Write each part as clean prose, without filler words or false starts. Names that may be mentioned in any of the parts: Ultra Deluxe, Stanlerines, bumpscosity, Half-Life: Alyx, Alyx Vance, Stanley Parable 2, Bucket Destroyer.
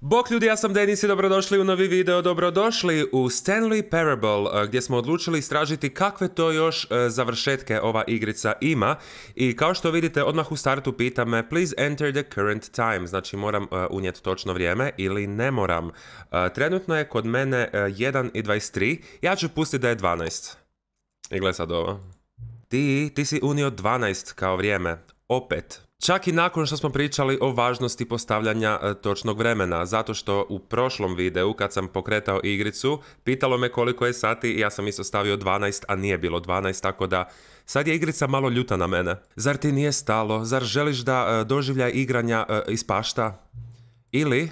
Bok ljudi, ja sam Denis i dobrodošli u novi video, dobrodošli u Stanley Parable gdje smo odlučili istražiti kakve to još završetke ova igrica ima i kao što vidite odmah u startu pita me please enter the current time, znači moram unijeti točno vrijeme ili ne moram. Trenutno je kod mene 1:23, ja ću pustiti da je 12. I gledaj sad ovo. Ti si unio 12 kao vrijeme, opet. Čak i nakon što smo pričali o važnosti postavljanja točnog vremena, zato što u prošlom videu kad sam pokretao igricu, pitalo me koliko je sati i ja sam isto stavio 12, a nije bilo 12, tako da sad je igrica malo ljuta na mene. Zar ti nije stalo? Zar želiš da doživljaj igranja ispašta? Ili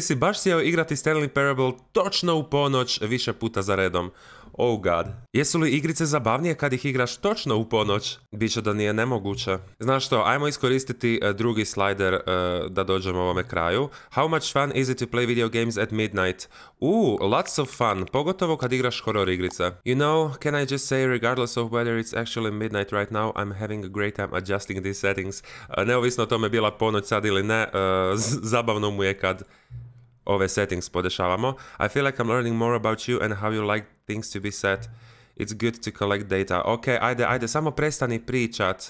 si baš sjeo igrati Stanley Parable točno u ponoć više puta za redom? Oh god. Jesu li igrice zabavnije kad ih igraš točno u ponoć? Biće da nije nemoguće. Znaš što, ajmo iskoristiti drugi slider da dođemo ovome kraju. How much fun is it to play video games at midnight? Lots of fun, pogotovo kad igraš horror igrice. You know, can I just say, regardless of whether it's actually midnight right now, I'm having a great time adjusting these settings. Neovisno o tome bila ponoć sad ili ne, zabavno mu je kad ove settings podešavamo. I feel like I'm learning more about you and how you like things to be set. It's good to collect data. Ok, ajde, samo prestani pričat.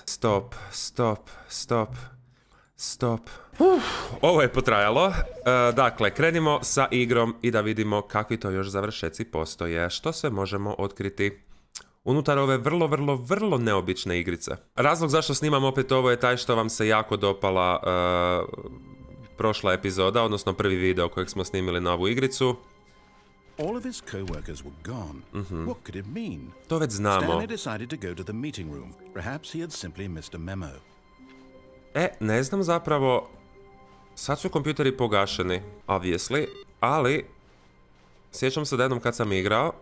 Stop. Ovo je potrajalo. Dakle, krenimo sa igrom i da vidimo kakvi to još završeci postoje. Što sve možemo otkriti unutar ove vrlo neobične igrice. Razlog zašto snimam opet ovo je taj što vam se jako dopala prošla epizoda, odnosno prvi video kojeg smo snimili na ovu igricu. To već znamo. Ne znam zapravo. Sad su kompjuteri pogašeni, obviously, ali sjećam se da jednom kad sam igrao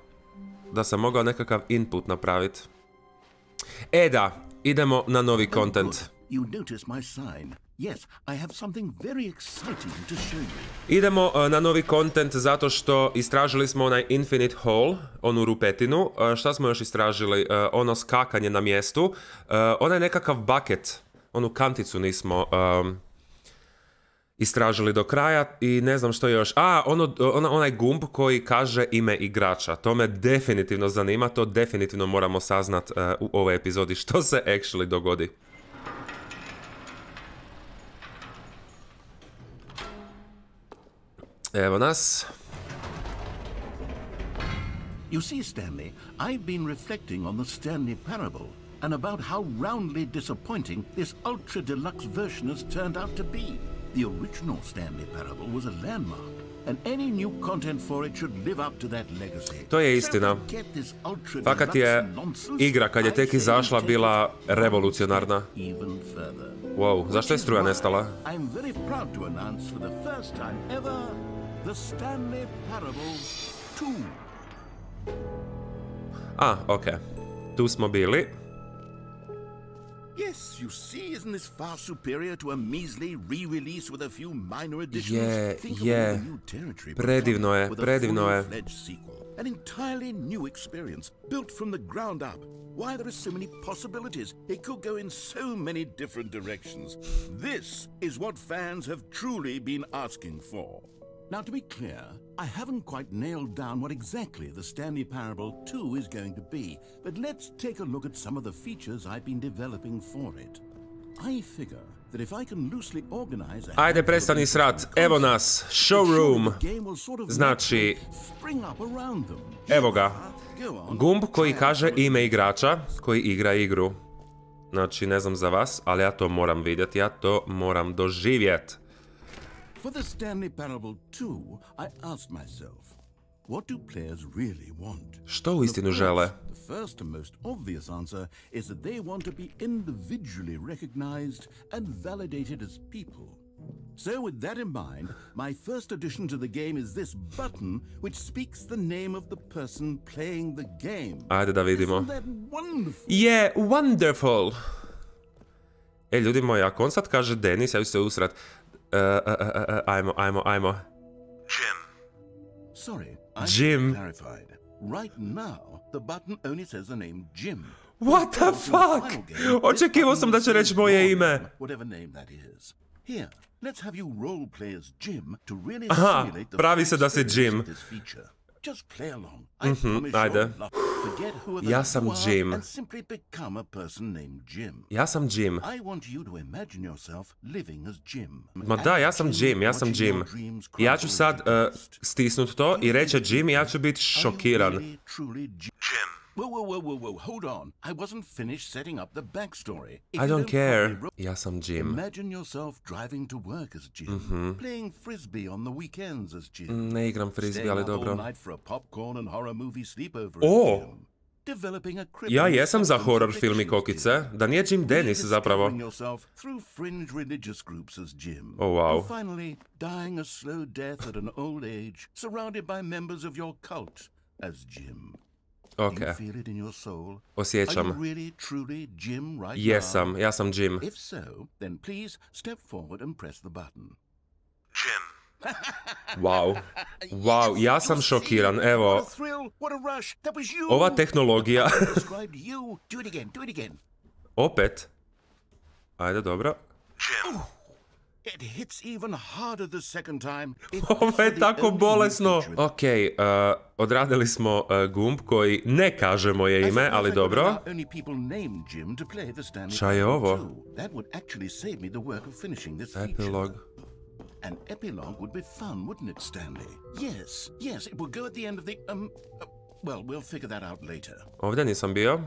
da sam mogao nekakav input napraviti. Da, idemo na novi content. Idemo na novi content zato što istražili smo onaj infinite hole, onu rupetinu. Šta smo još istražili? Ono skakanje na mjestu. Onaj nekakav bucket, onu kanticu nismo istražili do kraja i ne znam što još. Onaj gumb koji kaže ime igrača. To me definitivno zanima, to definitivno moramo saznat u ovoj epizodi što se actually dogodi. Evo nas. You see, Stanley, I've been reflecting on the Stanley Parable and about how roundly disappointing this Ultra Deluxe version has turned out to be. The original Stanley Parable was a landmark, and any new content for it should live up to that legacy. To je istina. Fakat je igra kad je tek izašla bila revolucionarna. Wow, zašto je struja nestala? I'm very proud to announce for the first time ever The Stanley Parable 2. Okay. Tu smo bili. Yes, you see, isn't this far superior to a measly re-release with a few minor additions? Yeah. Predivno je. An entirely new experience built from the ground up. Why there are so many possibilities? It could go in so many different directions. This is what fans have truly been asking for. Now, to be clear, I haven't quite nailed down what exactly the Stanley Parable 2 is going to be, but let's take a look at some of the features I've been developing for it. I figure that if I can loosely organize... Ajde, prestani srat, evo nas, showroom, znači, evo ga, gumb koji kaže ime igrača koji igra igru. Znači, ne znam za vas, ali ja to moram vidjeti, ja to moram doživjeti. For the Stanley Parable 2, I asked myself, what do players really want? Što uistinu žele? The first and most obvious answer is that they want to be individually recognized and validated as people. So with that in mind, my first addition to the game is this button which speaks the name of the person playing the game. Ajde da vidimo. Isn't that wonderful? Yeah, wonderful. Ljudi moji, ako on sad kaže Denis, ja ću se usrat. Ajmo. Jim. Sorry, Jim. Clarified. Right now, the button only says the name Jim. What the fuck? Očekivao sam da će reći moje ime. Whatever name that is. Here, let's have you role-play as Jim to really simulate the Pravi se da se Jim. Just play along. Ajde. Ja sam Jim. And simply become a person named Jim. Ja sam Jim. I want you to imagine yourself living as Jim. Ma da, ja sam Jim, ja sam Jim. Ja ću sad stisnut to I reći Jim, ja ću biti šokiran. Jim. Whoa, hold on. I wasn't finished setting up the backstory. I don't care. Ja sam Jim. Imagine yourself driving to work as Jim, playing frisbee on the weekends as Jim. Ne igram frisbee, ali dobro. All night for a popcorn and horror movie sleepover. Oh. Ja jesam za horror film I kokice, da nije Jim Dennis zapravo. Oh wow. Ok, osjećam. Jesam, ja sam Jim. Wow, wow, ja sam šokiran, evo. Ova tehnologija. Opet. Ajde, dobro. Ovo je tako bolesno. Ok, odradili smo gumb koji ne kažemo je ime, ali dobro. Šta je ovo? Epilog. An epilogue would be fun, wouldn't it, Stanley? Yes, it would go at the end of the... well, we'll figure that out later. Ovdje nisam bio.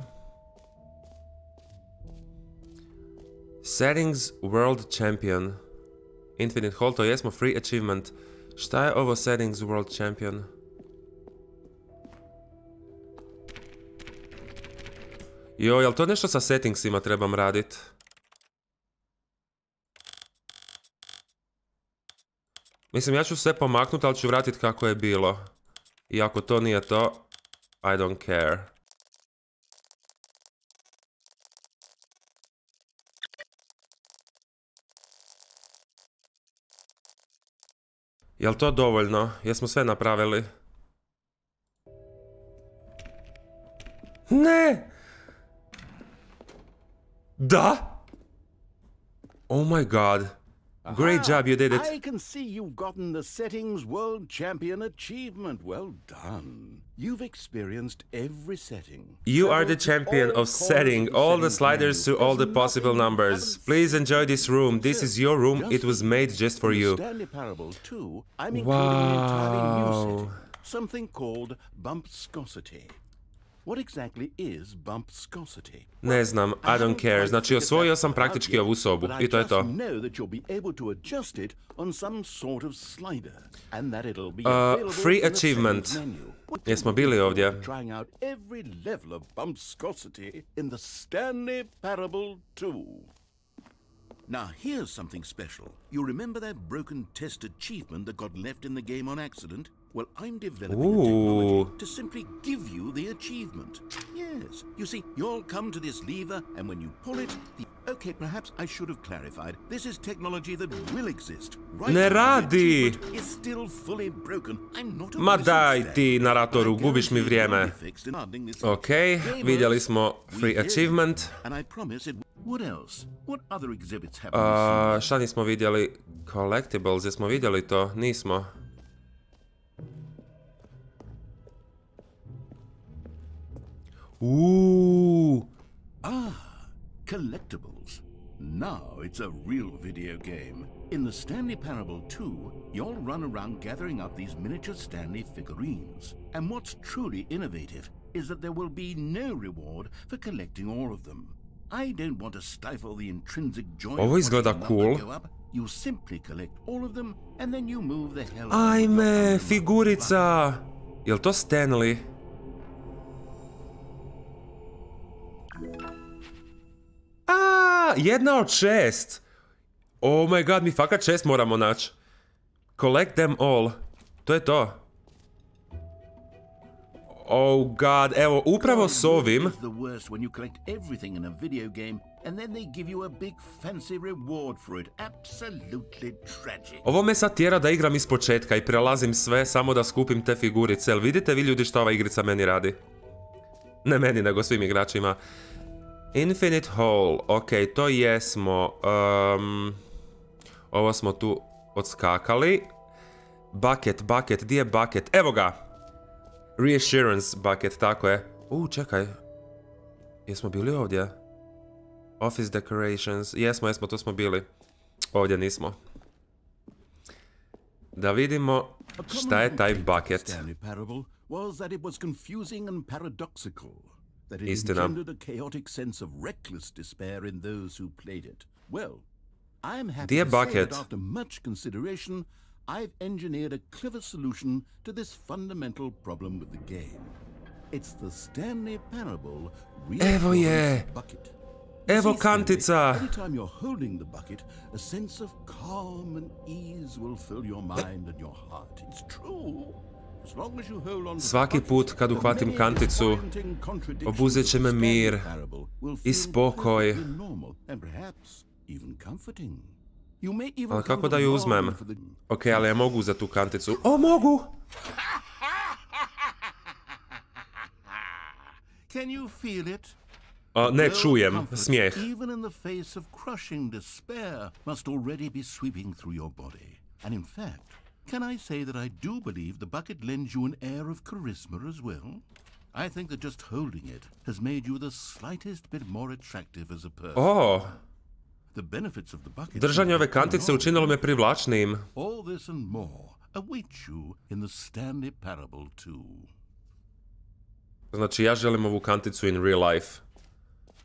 Settings World Champion. Infinite Hall, to jesmo free achievement. Šta je ovo Settings World Champion? Jo, jel to nešto sa settingsima trebam radit? Mislim, ja ću sve pomaknut, ali ću vratit kako je bilo. I ako to nije to, I don't care. Jel to dovoljno? Jesmo sve napravili? Ne! Da! Oh my god. Great job, you did it. I can see you've gotten the Settings World Champion achievement. Well done. You've experienced every setting. You are the champion of setting all the sliders to all the possible numbers. Please enjoy this room. This is your room. It was made just for you. Stanley Parable 2, I'm including an entirely new setting, something called bumpscosity. What exactly is bumpscosity? Ne znam, I don't care. Znači, osvojio sam praktički ovu sobu. I to je to. Free achievement. Jesmo bili ovdje. Now here's something special. You remember that broken test achievement that got left in the game on accident? Well, I'm developing a technology to simply give you the achievement. Yes, you see, you'll come to this lever, and when you pull it, the... Okay, perhaps I should have clarified. This is technology that will exist. Right now, the achievement is still fully broken. I'm not a... Ma daj ti, naratoru, gubiš mi vrijeme. Okay, vidjeli smo free achievement. And I promise it... What else? What other exhibits happen? Šta nismo vidjeli? Collectibles, jesmo vidjeli to? Nismo. Ooh. Ah, collectibles. Now it's a real video game. In the Stanley Parable 2, you'll run around gathering up these miniature Stanley figurines. And what's truly innovative is that there will be no reward for collecting all of them. I don't want to stifle the intrinsic joy of... You simply collect all of them and then you move the hell... Ajme, figurica. Jel to Stanley? Jedna od 6. Oh my god, mi fakat 6 moramo naći. Collect them all. To je to. Oh god, evo, upravo s ovim... Ovo me sad tjera da igram iz početka I prelazim sve samo da skupim te figurice. Jel vidite vi ljudi šta ova igrica meni radi? Ne meni, nego svim igračima. Infinite Hall, ok, to jesmo. Ovo smo tu odskakali. Bucket, bucket, di je bucket? Evo ga! Reassurance bucket, tako je. Čekaj. Jesmo bili ovdje? Office decorations. Jesmo, tu smo bili. Ovdje nismo. Da vidimo šta je taj bucket. Istina. Di je bucket? I've engineered a clever solution to this fundamental problem with the game. It's the Stanley Parable bucket. Evo kantica. Every time you're holding the bucket, a sense of calm and ease will fill your mind and your heart. It's true. As long as you hold on. Svaki put kad uhvatim kanticu, obuzet će me mir I spokoj. Ali kako da ju uzmem? Ok, ali ja mogu za tu kanticu. O, mogu! Ne čujem smijeh. O! Držanje ove kantice učinilo me privlačnijim. Znači, ja želim ovu kanticu in real life.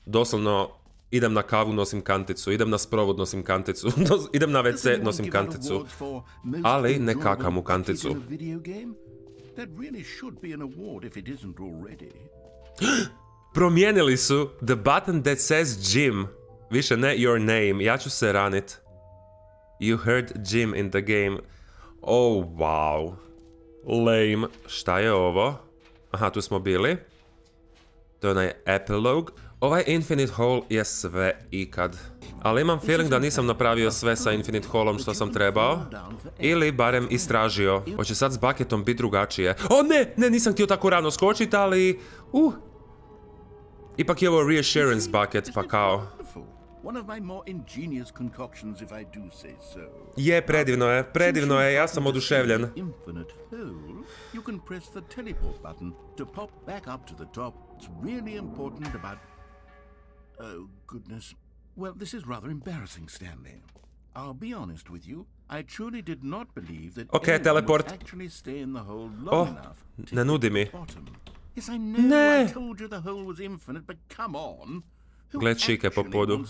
Doslovno, idem na kavu, nosim kanticu, idem na sprovod, nosim kanticu, idem na WC, nosim kanticu. Ali ne kakam u kanticu. Promijenili su the button that says gym. Više ne your name, ja ću se ranit. You heard Jim in the game. Oh, wow. Lame. Šta je ovo? Aha, tu smo bili. To je onaj epilog. Ovaj Infinite Hall je sve ikad. Ali imam feeling da nisam napravio sve sa Infinite Hallom što sam trebao. Ili barem istražio. Hoće sad s bucketom biti drugačije. O ne, ne, nisam htio tako rano skočit, ali... Ipak je ovo reassurance bucket, pa kao... Je, predivno je, predivno je, ja sam oduševljen. Ok, teleport. O, ne nudi mi. Ne! Gle čike po podu.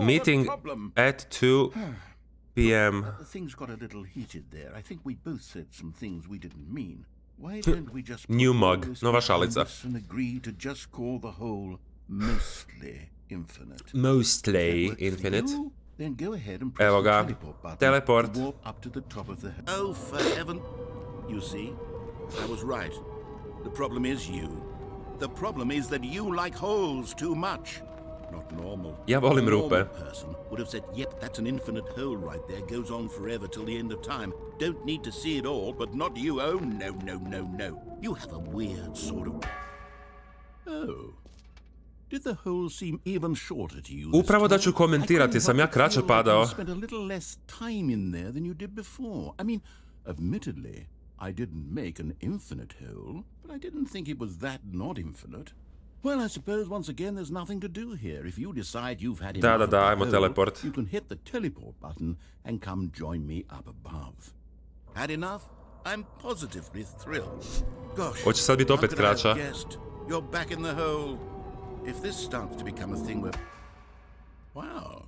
Meeting at 2 p.m. New mug, nova šalica. Mostly infinite. Evo ga, teleport. Ja volim rupe. Upravo da ću komentirati, sam ja kraće padao. Da, ajmo teleport. Hoće sad biti opet kraća. If this starts to become a thing where... Wow.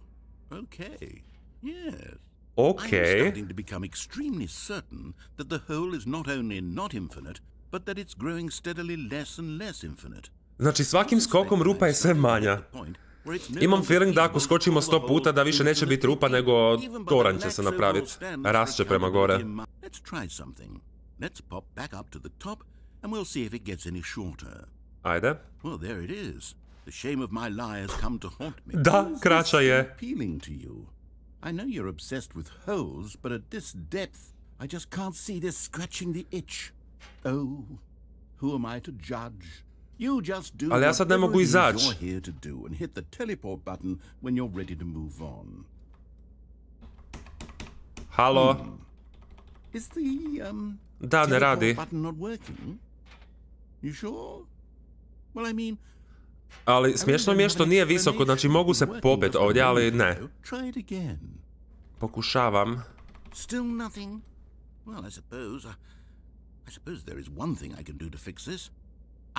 Okay. Yes. Okay. I'm starting to become extremely certain that the hole is not only not infinite, but that it's growing steadily less and less infinite. Znači svakim skokom rupa je sve manja. Imam feeling da ako skočimo 100 puta da više neće biti rupa nego toranj će se napraviti. Rast će prema gore. Let's try something. Let's pop back up to the top and we'll see if it gets any shorter. Ajde. Well, there it is. The shame of my lie has come to haunt me. Da, kraća je. I know you're obsessed with holes, but at this depth, I just can't see this scratching the itch. Oh, who am I to judge? You just do whatever you're here to do and hit the teleport button when you're ready to move on. Halo? Is the teleport button not working? You sure? Well, I mean, ali smiješno mi je što nije visoko, znači mogu se popet ovdje, ali ne. Pokušavam. Still nothing. Well, I suppose there is one thing I can do to fix this.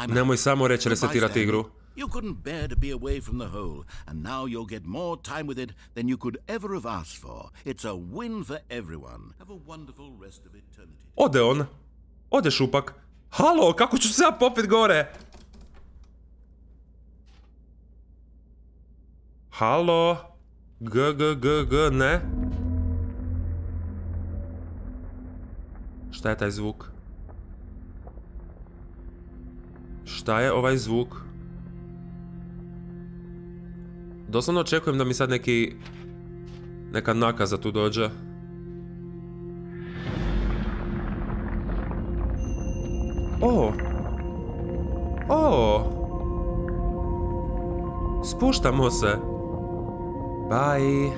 Nemoj samo reći resetirati igru. You couldn't bear to be away from the hole, and now you'll get more time with it than you could ever have asked for. It's a win for everyone. Have a wonderful rest of eternity. Ode on. Ode šupak. Halo, kako ću se ja popet gore? Halo? G, ne? Šta je taj zvuk? Šta je ovaj zvuk? Doslovno očekujem da mi sad neka nakaza tu dođe. Spuštamo se. Bye.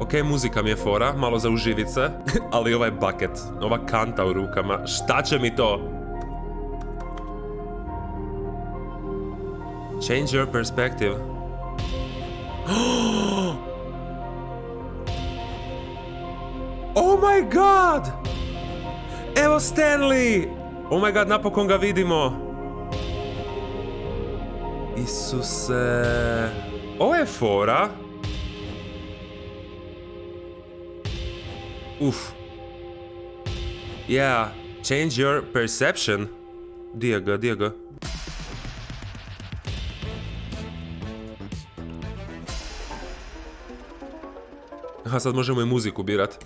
Okej, muzika mi je fora, malo za uživice, ali ovaj bucket, ova kanta u rukama, šta će mi to? Change your perspective. Oh my god! Evo Stanley! Oh my god, napokon ga vidimo! Isuse... Ovo je fora. Uff. Yeah, change your perception. Di je ga. Aha, sad možemo I muziku birat.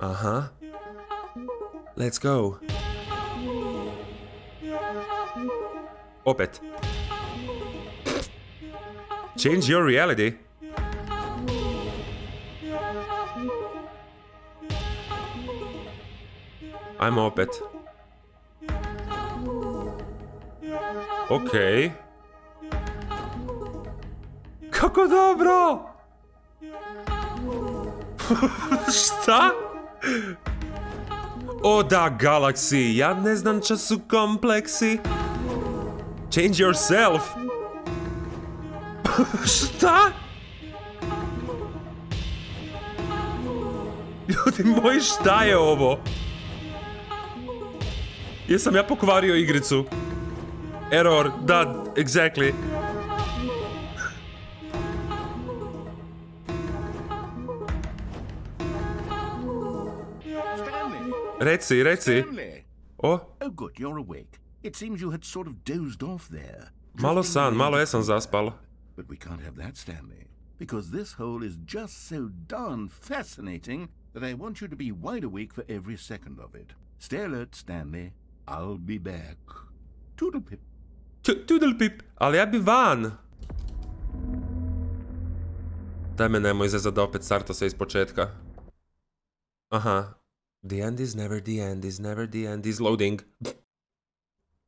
Aha. Let's go. Opet. Change your reality. Ajmo opet. Okej. Kako dobro! Šta? O da, galaksi, ja ne znam ča su kompleksi. Change yourself. Šta? Ljudi moji, šta je ovo? Jesam ja pokvario igricu? Error, da, exactly. Reci. O? Malo san, malo jesam zaspal. Toodlepip, ali ja bi van. Daj me nemoj zezat da opet starta se iz početka. Aha. The end is never the end is loading.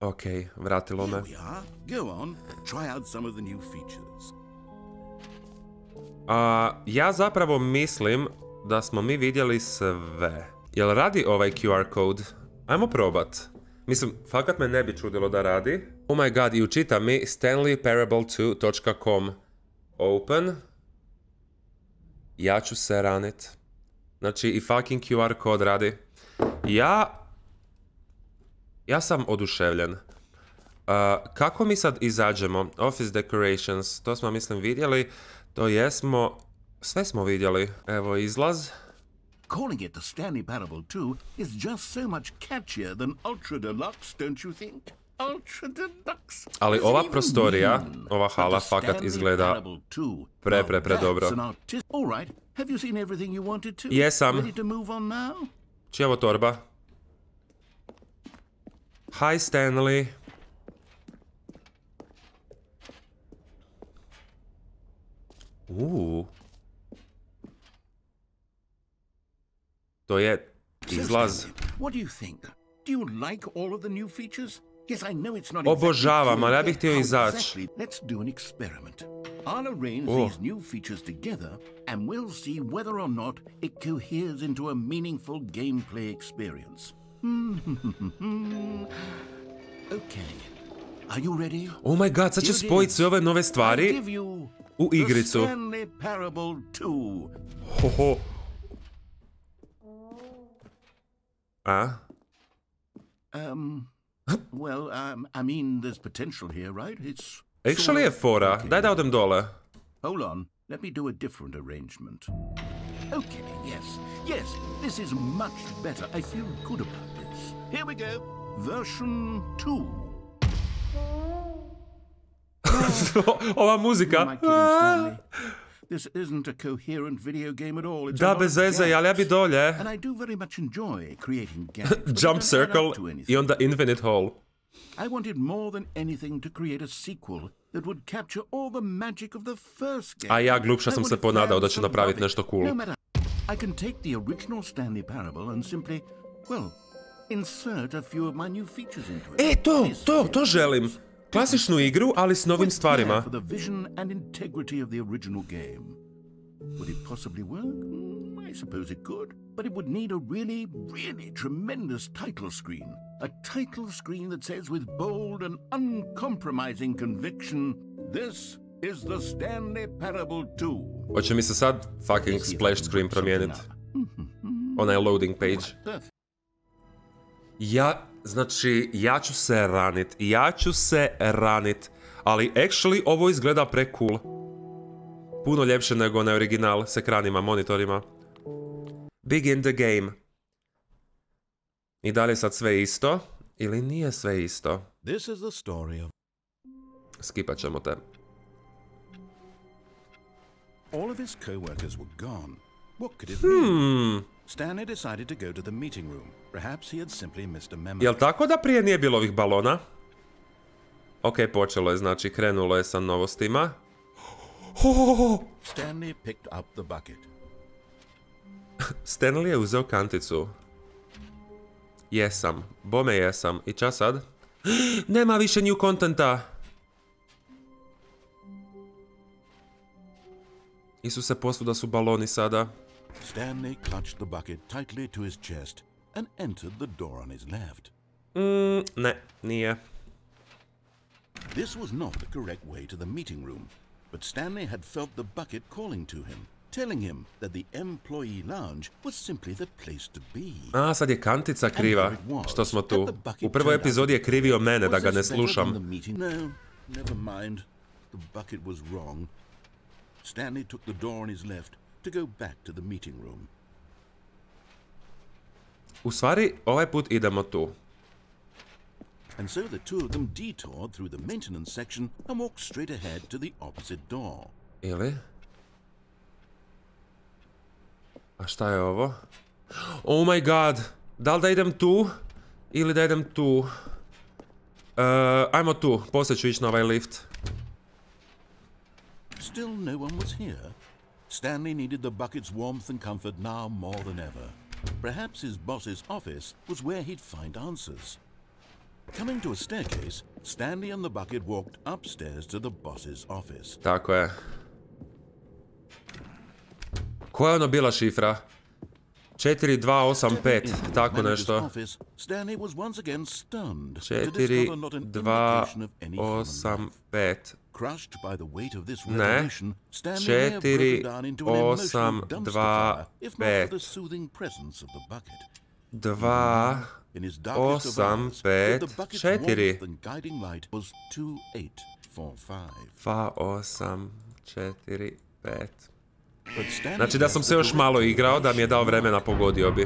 Okej, vratilo me. Ja zapravo mislim da smo mi vidjeli sve. Jel radi ovaj QR kod? Ajmo probat. Mislim, fakat me ne bi čudilo da radi. Oh my god, i učita mi stanleyparable2.com. Open. Ja ću se ranit. Znači I fucking QR kod radi. Ja sam oduševljen. Kako mi sad izađemo? Office decorations, to smo mislim vidjeli. To jesmo, sve smo vidjeli. Evo izlaz. Calling it the Stanley Parable 2 is just so much catchier than Ultra Deluxe, don't you think? Ultra Deluxe. Ali ova prostorija, ova hala fakat izgleda pre dobro. Jesam. Čija je ovo torba? Hi, Stanley. Uuu. To je izlaz. Obožavam, ali ja bih htio izaći. I'll arrange these new features together, and we'll see whether or not it coheres into a meaningful gameplay experience. Okay. Are you ready? Oh my god, sad ću spojiti sve ove nove stvari u igricu. Stanley Parable 2. Hoho. A? Well, I mean, there's potential here, right? It's... Actually je fora. Daj da odem dole. Hold on. Let me do a different arrangement. Okay, yes. Yes, this is much better. I feel good about this. Here we go. Version 2. Ova muzika. This isn't a coherent video game at all. Da, bez veze, ali ja bi dolje. And I do very much enjoy creating games. Jump circle i onda infinite hole. I wanted more than anything to create a sequel that would capture all the magic of the first game. A ja glupša sam se ponadao da će napraviti nešto cool. I can take the original Stanley Parable and simply, well, insert a few of my new features into it. E, to želim. Klasičnu igru, ali s novim stvarima. For the vision and integrity of the original game. Would it possibly work? I suppose it could. But it would need a really, really tremendous title screen. A title screen that says with bold and uncompromising conviction, this is the Stanley Parable 2. Hoće mi se sad fucking splash screen promijeniti. Onaj loading page. Znači, ja ću se ranit. Ali actually ovo izgleda pre cool. Puno ljepše nego onaj original s ekranima, monitorima. Begin the game. I da li je sad sve isto? Ili nije sve isto? Skipat ćemo te. Jel' tako da prije nije bilo ovih balona? Ok, počelo je, znači krenulo je sa novostima. Stanley picked up the bucket. Stanley je uzeo kanticu. Jesam, bome jesam. I čas sad? Nema više new contenta! Isuse, posvuda su baloni sada. Stanley clutched the bucket tightly to his chest and entered the door on his left. Ne, nije. This was not the correct way to the meeting room, but Stanley had felt the bucket calling to him. Telling him that the employee lounge was simply the place to be. A, sad je kantica kriva što smo tu. U prvoj epizodi je krivio mene da ga ne slušam. No, never mind. The bucket was wrong. Stanley took the door on his left to go back to the meeting room. U stvari, ovaj put idemo tu. And so the two of them detoured through the maintenance section and walked straight ahead to the opposite door. Ili? A šta je ovo? Oh my god! Da li da idem tu? Ili da idem tu? Ajmo tu, poslije ću ići na ovaj lift. Still no one was here. Stanley needed the bucket's warmth and comfort now more than ever. Perhaps his boss's office was where he'd find answers. Coming to a staircase, Stanley and the bucket walked upstairs to the boss's office. Tako je. Koja je ono bila šifra? 4285, tako nešto. 4285. Ne, 4825. 2854. 2845. Znači da sam se još malo igrao, da mi je dao vremena, pogodio bi.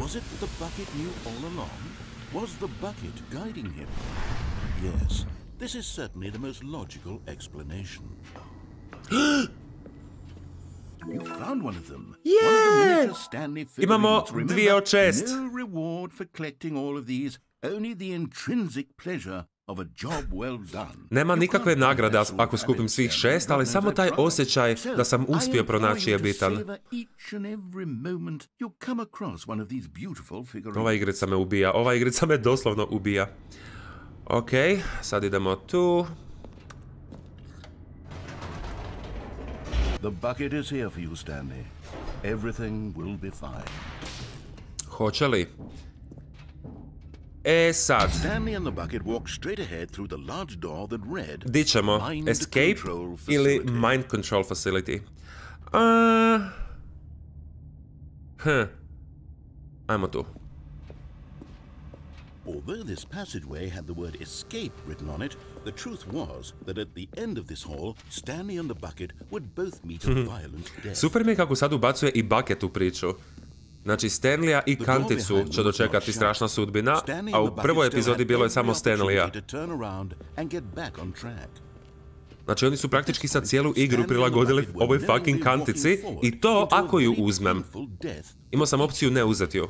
Imamo 2 od 6. only the intrinsic pleasure of a job well done. Nema nikakve nagrada ako skupim svih 6, ali samo taj osjećaj da sam uspio pronaći je bitan. Ova igrica me ubija, ova igrica me doslovno ubija. Ok, sad idemo tu. The bucket is here for you, Stanley. Everything will be fine. Hoće li? E sad. Di ćemo? Escape ili Mind Control Facility? Ajmo tu. Although this passageway had the word escape written on it, the truth was that at the end of this hall, Stanley and the bucket would both meet a violent death. Super mi je kako sad ubacuje I bucket u priču. Znači, Stanleya I Kanticu će dočekati strašna sudbina, a u prvoj epizodi bilo je samo Stanleya. Znači, oni su praktički sad cijelu igru prilagodili ovoj fucking Kantici I to ako ju uzmem. Imao sam opciju ne uzeti ju.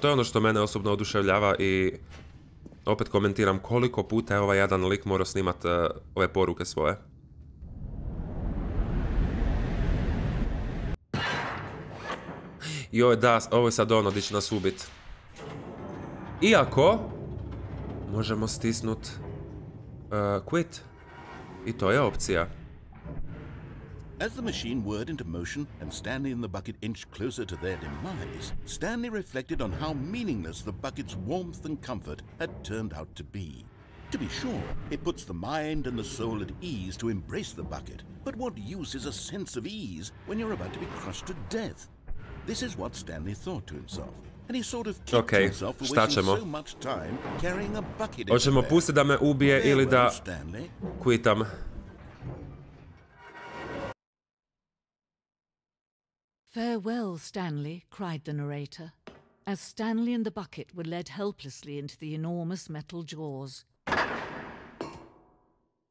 To je ono što mene osobno oduševljava I opet komentiram koliko puta je ovaj jadan lik morao snimati ove poruke svoje. Joj, da, ovo je sad ono, di će nas ubiti. Iako, možemo stisnut quit. I to je opcija. As the machine whirred into motion and Stanley and the bucket inched closer to their demise, Stanley reflected on how meaningless the bucket's warmth and comfort had turned out to be. To be sure, it puts the mind and the soul at ease to embrace the bucket, but what use is a sense of ease when you're about to be crushed to death? This is what Stanley thought to himself, and he sort of kicked himself for wasting so much time carrying a bucket. Hoćemo pustiti da me ubije ili da quitam. Farewell, Stanley, cried the narrator, as Stanley and the bucket were led helplessly into the enormous metal jaws.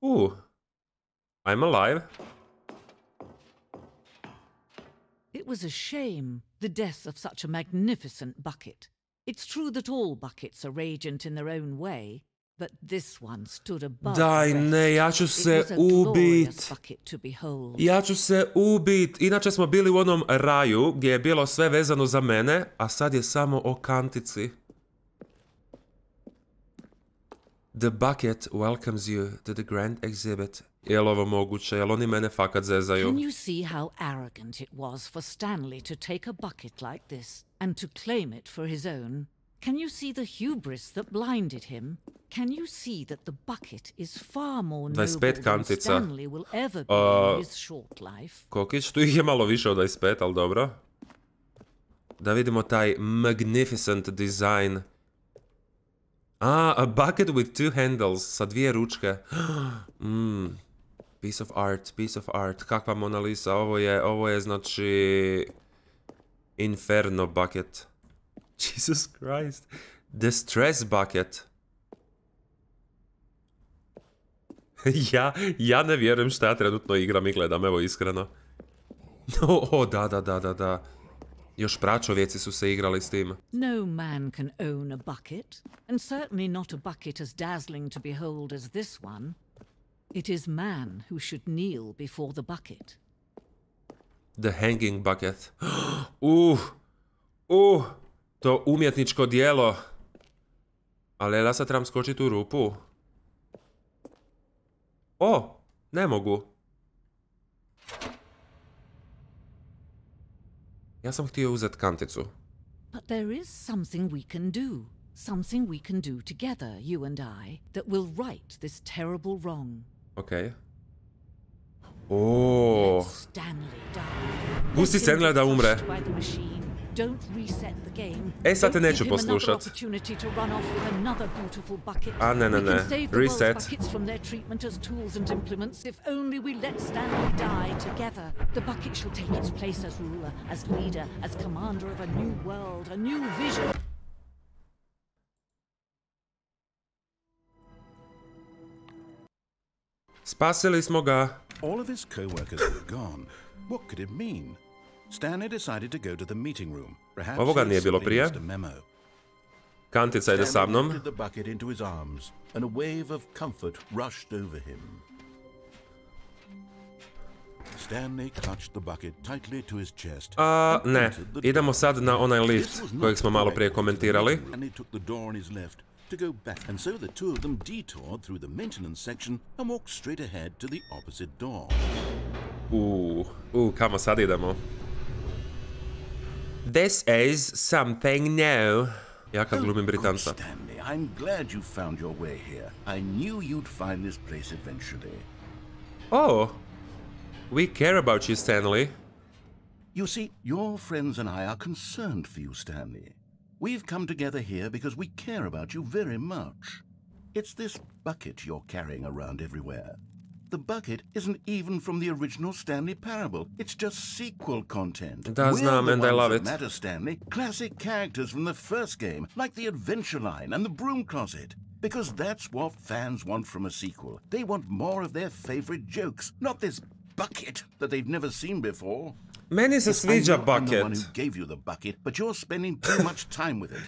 Ooh, I'm alive. It was a shame, the death of such a magnificent bucket. It's true that all buckets are radiant in their own way, but this one stood above. Daj ne, ja ću se ubit. Ja ću se ubit. Inače smo bili u onom raju gdje je bilo sve vezano za mene, a sad je samo o Kantici. The bucket welcomes you to the grand exhibit. Jel ovo moguće? Jel oni mene fakat zezaju? Can you see how arrogant it was for Stanley to take a bucket like this and to claim it for his own? Can you see the hubris that blinded him? Can you see that the bucket is far more noble than Stanley will ever be in his short life? Kokić, tu ih je malo više od 25, ali dobro. Da vidimo taj magnificent design. A bucket with two handles, sa dvije ručke. Piece of art, kakva Mona Lisa, ovo je znači... Inferno bucket. Jesus Christ. Distress bucket. Ja ne vjerujem šta ja trenutno igram I gledam, evo iskreno. O, da. Još pračovjeci su se igrali s tim. No man can own a bucket, and certainly not a bucket as dazzling to behold as this one. It is man who should kneel before the bucket. The hanging bucket. To umjetničko dijelo. Ali ja sad trebam skočiti u rupu. O, ne mogu. Ja sam htio uzeti Kanticu. But there is something we can do. Something we can do together, you and I, that will right this terrible wrong. Okay. Oh. Pusti Stanleya da umre. E, sad te neću poslušat. A ne. Reset. Spasili smo ga. All of his co-workers were gone. What could it mean? Stanley decided to go to the meeting room. Perhaps he had missed a memo. Can't it say the Samnum? He lifted the bucket into his arms, and a wave of comfort rushed over him. Stanley clutched the bucket tightly to his chest. Ne, idemo sad na onaj lift kojeg smo malo prije komentirali. To go back, and so the two of them detoured through the maintenance section and walked straight ahead to the opposite door. Kamo sad idemo. This is something new. Jaka glumim Britanca. Stanley, I'm glad you found your way here. I knew you'd find this place eventually. Oh, we care about you, Stanley. You see, your friends and I are concerned for you, Stanley. We've come together here because we care about you very much. It's this bucket you're carrying around everywhere. The bucket isn't even from the original Stanley Parable. It's just sequel content. It does not, and I love it. Matter, Stanley. Classic characters from the first game, like the Adventure Line and the Broom Closet. Because that's what fans want from a sequel. They want more of their favorite jokes, not this bucket that they've never seen before. Meni se sviđa bucket. I'm the one who gave you the bucket, but you're spending too much time with it.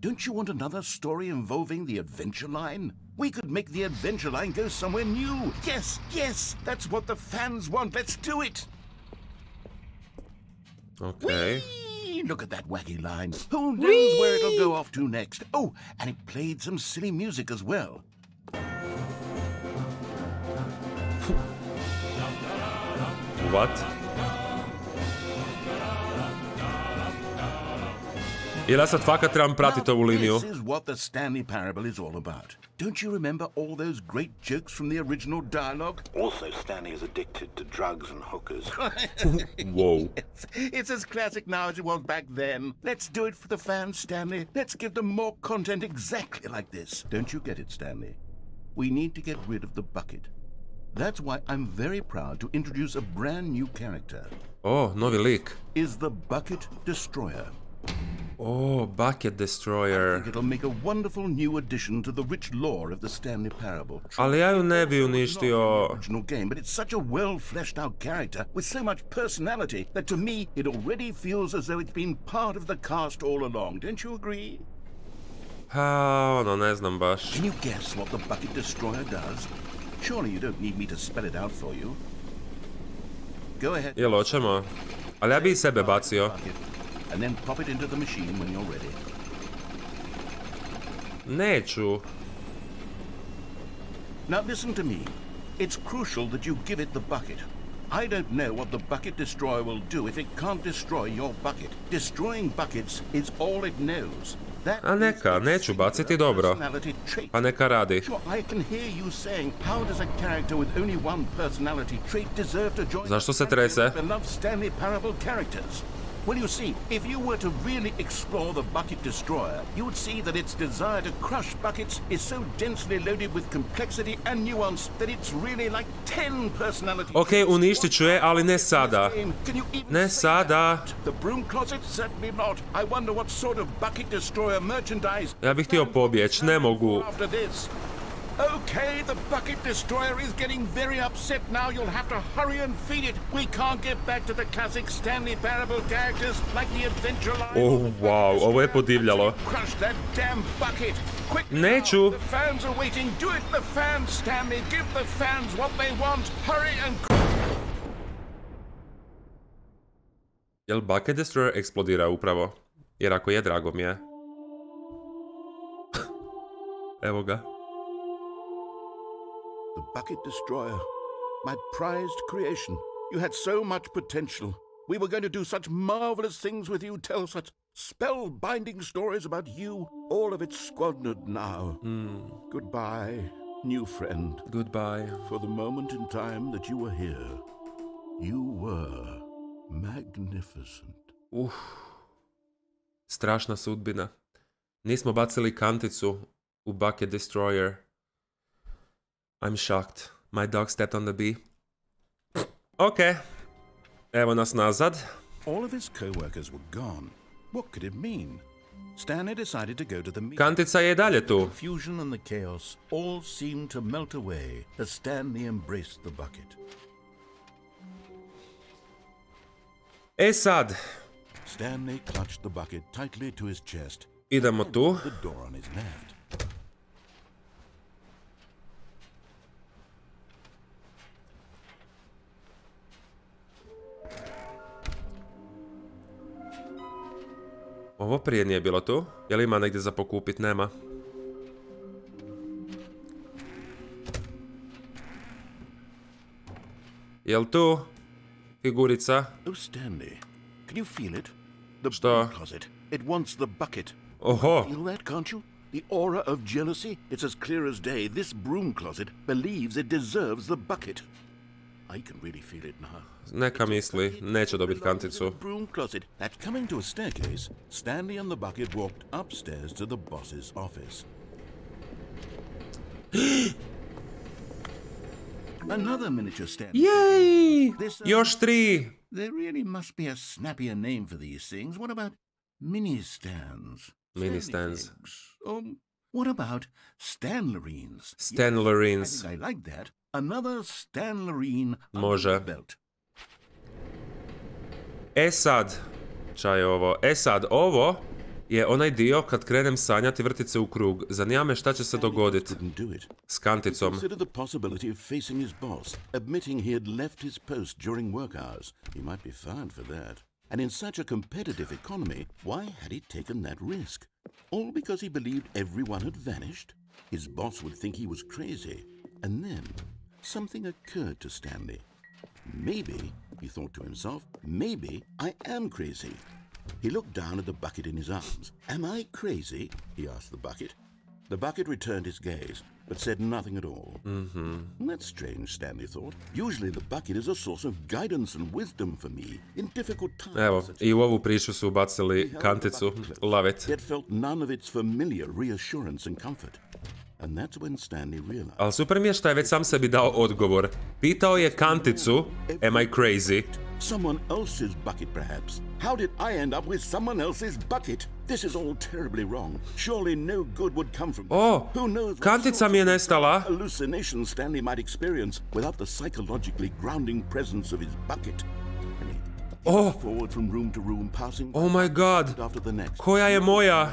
Don't you want another story involving the Adventure Line? We could make the Adventure Line go somewhere new. Yes, yes, that's what the fans want. Let's do it. Okay. Whee! Look at that wacky line. Who knows where it'll go off to next? Oh, and it played some silly music as well. What? Ja sad fakat trebam pratiti ovu liniju. This is what the Stanley Parable is all about. Don't you remember all those great jokes from the original dialogue? Also, Stanley is addicted to drugs and hookers. Whoa. It's as classic now as it was back then. Let's do it for the fans, Stanley. Let's give them more content exactly like this. Don't you get it, Stanley? We need to get rid of the bucket. That's why I'm very proud to introduce a brand new character. Oh, novi lik. Is the Bucket Destroyer. Oh, Bucket Destroyer. I think it'll make a wonderful new addition to the rich lore of the Stanley Parable. Ali ja ju ne bi uništio. Original game, but it's such a well-fleshed-out character with so much personality that to me it already feels as though it's been part of the cast all along. Don't you agree? No, ne znam baš. Can you guess what the Bucket Destroyer does? Surely you don't need me to spell it out for you. Go ahead. Jel hoćemo? Ali ja bi i sebe bacio. And then pop it into the machine when you're ready. Neću. Now listen to me. It's crucial that you give it the bucket. I don't know what the Bucket Destroyer will do if it can't destroy your bucket. Destroying buckets is all it knows. A neka, neću baciti, dobro. A neka radi. Zašto se trese? Well, you see, if you were to really explore the Bucket Destroyer, you would see that its desire to crush buckets is so densely loaded with complexity and nuance that it's really like 10 personalities. Okay, uništit ću je, ali ne sada. Ne sada. The Broom Closet? Certainly not. I wonder what sort of Bucket Destroyer merchandise. Ja bih htio pobjeć, ne mogu. Okay, the Bucket Destroyer is getting very upset now. You'll have to hurry and feed it. We can't get back to the classic Stanley Parable characters like the Adventure Line. Oh, wow, ovo je podivljalo. Crush that damn bucket. Quick, neću. The fans are waiting. Do it, the fans, Stanley. Give the fans what they want. Hurry and... Jel Bucket Destroyer eksplodira upravo? Jer ako je, drago mi je. Evo ga. The Bucket Destroyer, my prized creation. You had so much potential. We were going to do such marvelous things with you, tell such spellbinding stories about you. All of it squandered now. Goodbye, new friend. Goodbye. For the moment in time that you were here, you were magnificent. Strašna sudbina. Nismo bacili kanticu u Bucket Destroyer. I'm shocked. My dog stepped on the bee. Okay. Evo nas nazad. All of his co-workers were gone. What could it mean? Stanley decided to go to the meeting. Kantica je dalje tu. The confusion and the chaos all seemed to melt away as Stanley embraced the bucket. E sad. Stanley clutched the bucket tightly to his chest Idemo tu. Ovo prije nije bilo tu. Je li ima negdje za pokupit? Nema. Jel tu figurica? Što? Oho! The aura of jealousy, it's as clear as day. This broom closet believes it deserves the bucket. I can really feel it now. Neka misli, neće dobiti kanticu. Broom closet. At coming to a staircase, Stanley and the bucket walked upstairs to the boss's office. Another miniature Stanley. Yay! Još tri. There really must be a snappier name for these things. What about mini stands? Mini stands. What about Stanlerines? Stanlerines. I like that. Another Stanlerine belt. E sad, čaj ovo. E sad, ovo je onaj dio kad krenem sanjati vrtice u krug. Zanima me šta će se dogoditi s kanticom. And in such a competitive economy, why had he taken that risk? All because he believed everyone had vanished? His boss would think he was crazy. And then, something occurred to Stanley. Maybe, he thought to himself, maybe I am crazy. He looked down at the bucket in his arms. Am I crazy? He asked the bucket. The bucket returned his gaze, but said nothing at all. That's strange, Stanley thought. Usually the bucket is a source of guidance and wisdom for me in difficult times. Evo, i u ovu priču su ubacili kanticu. Love it. Yet felt none of its familiar reassurance and comfort. And that's when Stanley realized. Al super mi je šta je već sam sebi dao odgovor. Pitao je kanticu, am I crazy? Someone else's bucket, perhaps. How did I end up with someone else's bucket? This is all terribly wrong. Surely no good would come from. Oh, who knows? Kantica mi je nestala. Hallucination Stanley might experience without the psychologically grounding presence of his bucket. Oh, forward from room to room, passing. Oh my God! After the next. Koja je moja?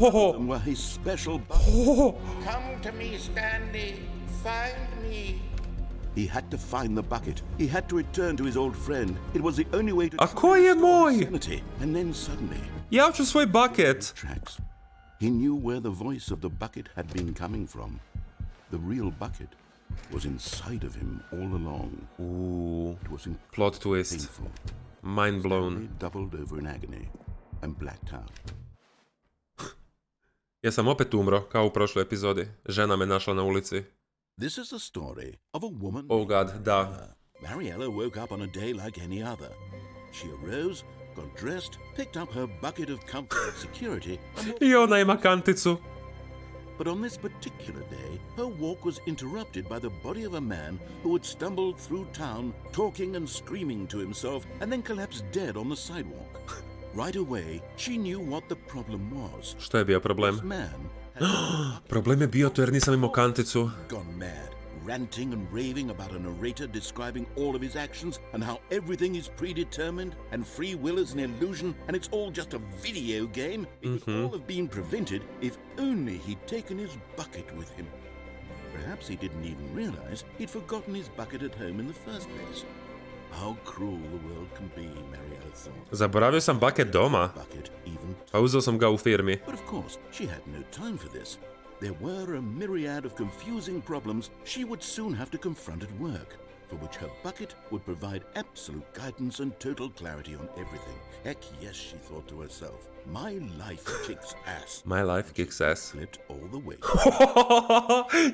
Oh, his special. Oh, come to me, Stanley. Find me. He had to find the bucket. He had to return to his old friend. It was the only way to. A koji je moj? And then suddenly. Ja hoću svoj bucket. He knew where the voice of the bucket had been coming from. The real bucket was inside of him all along. Ooh. It was plot twist. Mind blown. He doubled over in agony and blacked out. Ja sam opet umro kao u prošloj epizodi. Žena me našla na ulici. This is the story of a woman. Oh God, da. Mariella woke up on a day like any other. She arose, got dressed, picked up her bucket of comfort and security. I ona ima kanticu. But on this particular day, her walk was interrupted by the body of a man who had stumbled through town, talking and screaming to himself, and then collapsed dead on the sidewalk. Right away, she knew what the problem was. Što je bio problem? Problem je bio to jer nisam imao kanticu. Ranting and raving about a narrator describing all of his actions and how everything is predetermined and free will is an illusion and it's all just a video game. It would all have been prevented if only he'd taken his bucket with him. Perhaps he didn't even realize he'd forgotten his bucket at home in the first place. How cruel the world can be, Mariella thought. Zaboravio sam bucket doma. Pa uzeo sam ga u firmi. But of course, she had no time for this. There were a myriad of confusing problems she would soon have to confront at work, for which her bucket would provide absolute guidance and total clarity on everything. Heck yes, she thought to herself. My life kicks ass. My life kicks ass. Flipped all the way.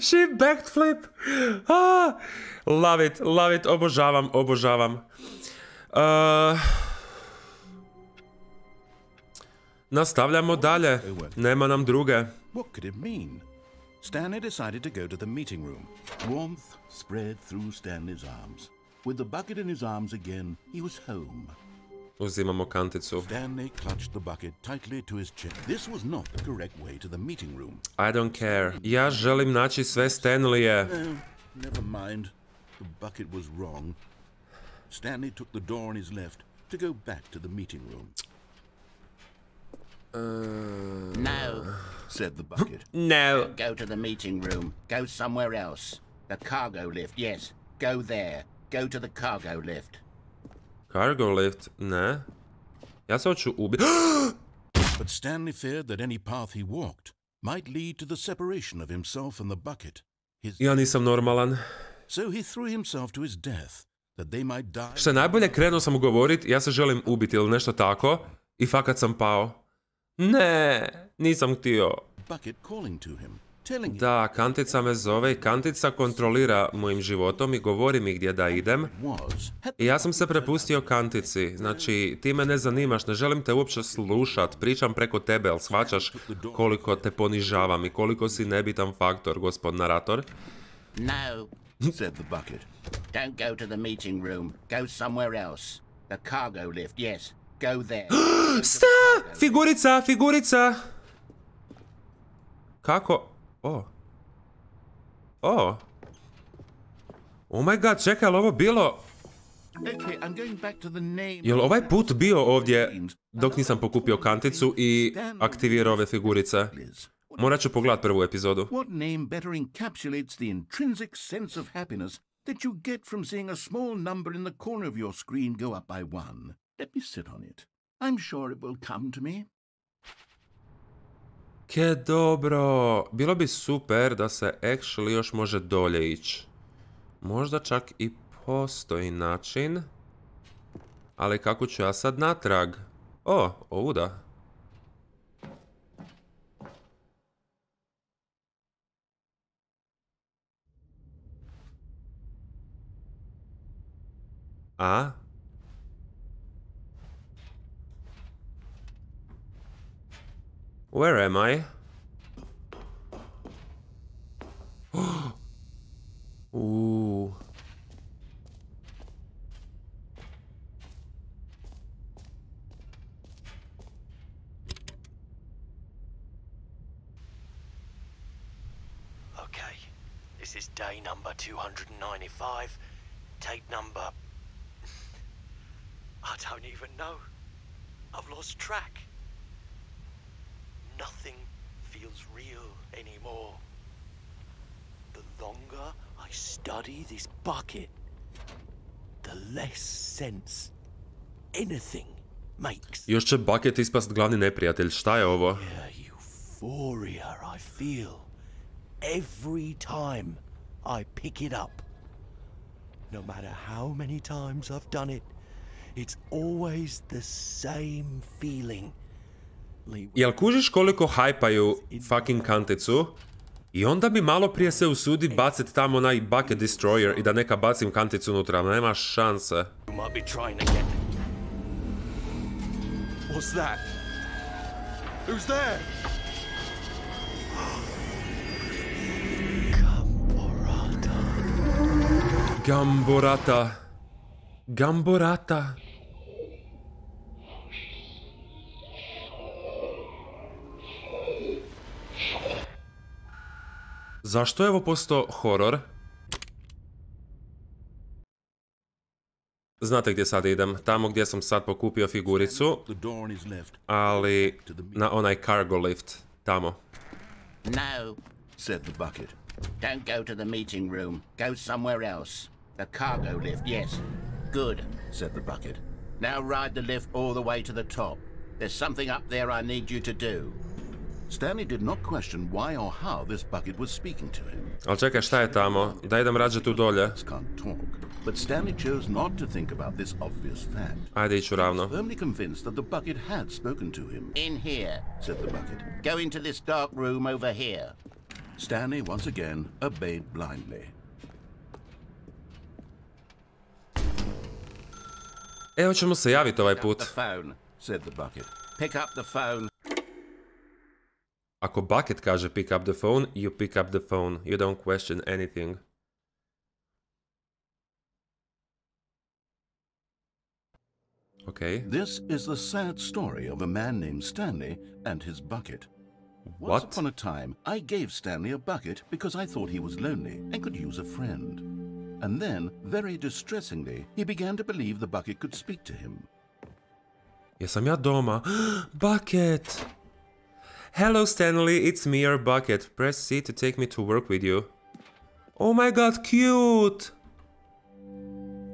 She backflip. Ah, love it, love it. Obožavam, obožavam. Nastavljamo dalje. Nema nam druge. What could it mean? Stanley decided to go to the meeting room. Warmth spread through Stanley's arms. With the bucket in his arms again, he was home. Uzimamo kanticu. Stanley clutched the bucket tightly to his chin. This was not the correct way to the meeting room. I don't care. Ja želim naći sve Stanleyje. Never mind. The bucket was wrong. Stanley took the door on his left to go back to the meeting room. No, said the bucket. No. Don't go to the meeting room. Go somewhere else. The cargo lift, yes. Go there. Go to the cargo lift. Cargo lift? Ne. Ja se hoću ubiti. But Stanley feared that any path he walked might lead to the separation of himself and the bucket. Ja nisam normalan. So he threw himself to his death, that they might die. Šta je najbolje, krenuo sam govorit, ja se želim ubiti ili nešto tako, I fakat sam pao. Ne, nisam htio. Da, kantica me zove I kantica kontrolira mojim životom I govori mi gdje da idem. I ja sam se prepustio kantici, znači ti me ne zanimaš, ne želim te uopće slušat, pričam preko tebe, ali shvaćaš koliko te ponižavam I koliko si nebitan faktor, gospod narator. No, said the bucket. Don't go to the meeting room, go somewhere else. The cargo lift, yes, go there. Sta! Figurica, figurica! Kako? O. O. Oh my god, čekaj, ali ovo bilo... Jel ovaj put bio ovdje dok nisam pokupio kanticu I aktivirao ove figurice? Morat ću pogledat prvu epizodu. What name better encapsulates the intrinsic sense of happiness that you get from seeing a small number in the corner of your screen go up by one? Let me sit on it. I'm sure it will come to me. Ke dobro, bilo bi super da se actually još može dolje ići. Možda čak I postoji način. Ali kako ću ja sad natrag? O, ovuda. A? Where am I? Ooh. Okay, this is day number 295, tape number... I don't even know. I've lost track. Nothing feels real anymore. The longer I study this bucket, the less sense anything makes. Još će bucket ispast glavni neprijatelj. Šta je ovo? Yeah, euphoria I feel every time I pick it up. No matter how many times I've done it, it's always the same feeling. Jel kužiš koliko hajpaju fucking kanticu? I onda bi malo prije se usudi bacit tamo onaj Bucket Destroyer I da neka bacim kanticu unutra, nema šanse. Gamborata. Gamborata. Zašto je ovo postao horor? Znate gdje sad idem? Tamo gdje sam sad pokupio figuricu, ali na onaj cargo lift, tamo. No, said the bucket. Don't go to the meeting room. Go somewhere else. The cargo lift, yes. Good, said the bucket. Now ride the lift all the way to the top. There's something up there I need you to do. Stanley did not question why or how this bucket was speaking to him. Al čekaj, šta je tamo? Da idem rađe tu dolje. But Stanley chose not to think about this obvious fact. Ajde, iću ravno. Firmly convinced that the bucket had spoken to him. In here, said the bucket. Go into this dark room over here. Stanley once again obeyed blindly. Evo ćemo se javiti ovaj put. Pick up the phone, said the bucket. Pick up the phone. Ako bucket kaže pick up the phone, you pick up the phone. You don't question anything. Okay. This is the sad story of a man named Stanley and his bucket. What? Once upon a time, I gave Stanley a bucket because I thought he was lonely and could use a friend. And then, very distressingly, he began to believe the bucket could speak to him. Jesam ja doma. Bucket! Hello Stanley, it's me, your Bucket. Press C to take me to work with you. Oh my god, cute!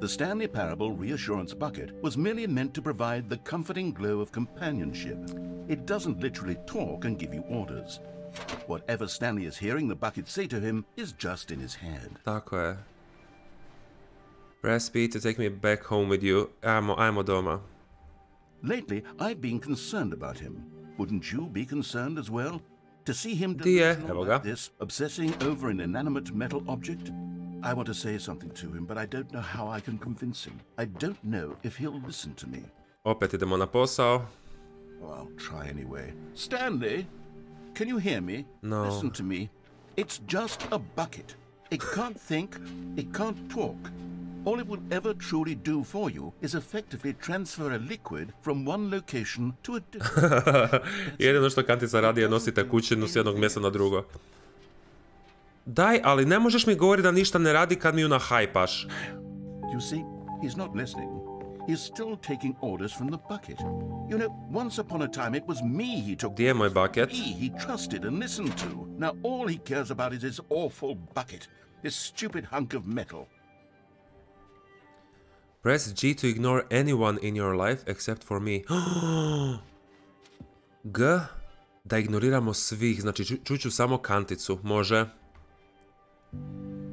The Stanley Parable Reassurance Bucket was merely meant to provide the comforting glow of companionship. It doesn't literally talk and give you orders. Whatever Stanley is hearing the Bucket say to him is just in his head. Tako je. Press B to take me back home with you. I'm doma. Lately, I've been concerned about him. Wouldn't you be concerned as well? To see him delusional like this, obsessing over an inanimate metal object? I want to say something to him, but I don't know how I can convince him. I don't know if he'll listen to me. Opet idemo na posao. Well, I'll try anyway. Stanley, can you hear me? No. Listen to me. It's just a bucket. It can't think, it can't talk. All it will ever truly do for you is effectively transfer a liquid from one location to a different. Jedino što kantica radi je nosi tekućinu s jednog mjesta na drugo. Daj, ali ne možeš mi govoriti da ništa ne radi kad mi ju nahajpaš. You see, he's not listening. He's still taking orders from the bucket. You know, once upon a time it was me he took. Gdje je moj bucket? He trusted and listened to. Now all he cares about is his awful bucket, his stupid hunk of metal. Press G to ignore anyone in your life except for me. G da ignoriramo svih, znači čuću samo kanticu, može.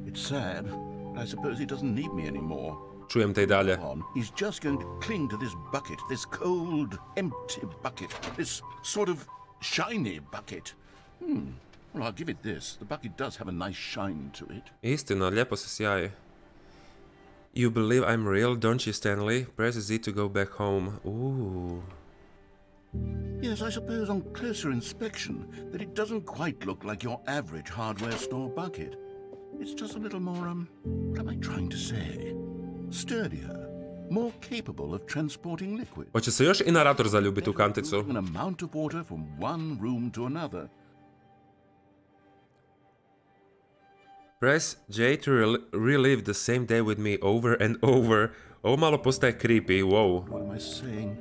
It's sad, but I suppose he doesn't need me anymore. Čujem te I dalje. He's just going to cling to this bucket, this cold, empty bucket, this sort of shiny bucket. Well, I'll give it this. The bucket does have a nice shine to it. Istina, lijepo se sjaji. You believe I'm real, don't you, Stanley? Press Z to go back home. Ooh. Yes, I suppose on closer inspection that it doesn't quite look like your average hardware store bucket. It's just a little more, what am I trying to say? Sturdier, more capable of transporting liquid. Hoće se još inarator zaljubiti u kanticu. An amount of water from one room to another. Press J to relive the same day with me over and over. Ovo malo postaje creepy, wow. What am I saying?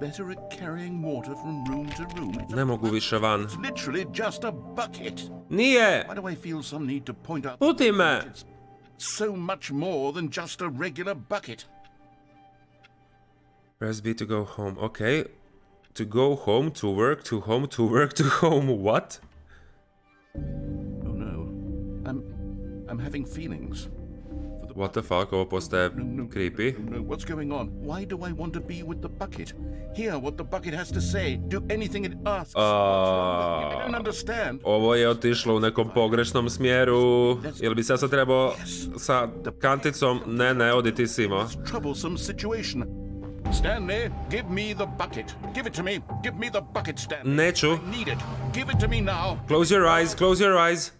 Better at carrying water from room to room. Ne mogu više van. It's literally just a bucket. Nije! Why do I feel some need to point out? Puti me! It's so much more than just a regular bucket. Press B to go home. Okay. To go home, to work, to home, to work, to home. What? I'm having feelings. What the fuck? Ovo postaje creepy. No, what's going on? Why do I want to be with the bucket? Hear what the bucket has to say. Do anything it asks. I don't understand. Ovo je otišlo u nekom pogrešnom smjeru. Jel bi se ja sad trebao sa kanticom? Ne, odi ti Simo. Troublesome situation. Stanley, give me the bucket. Give it to me. Give me the bucket, Stanley. Neću. I need it. Give it to me now. Close your eyes. Close your eyes.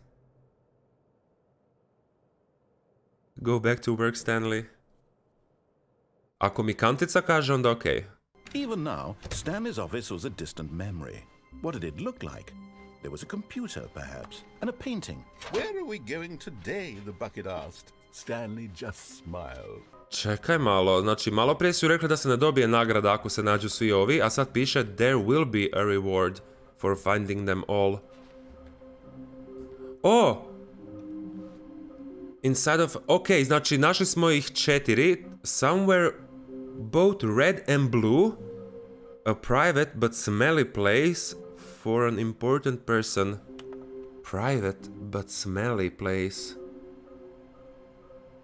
Go back to work, Stanley. Ako mi kantica kaže, onda okay. Even now, Stanley's office was a distant memory. What did it look like? There was a computer, perhaps, and a painting. Where are we going today? The bucket asked. Stanley just smiled. Čekaj malo, znači malo prije su rekli da se ne dobije nagrada ako se nađu svi ovi, a sad piše there will be a reward for finding them all. Oh! Inside of... Ok, znači našli smo ih 4. Somewhere both red and blue. A private but smelly place for an important person. Private but smelly place.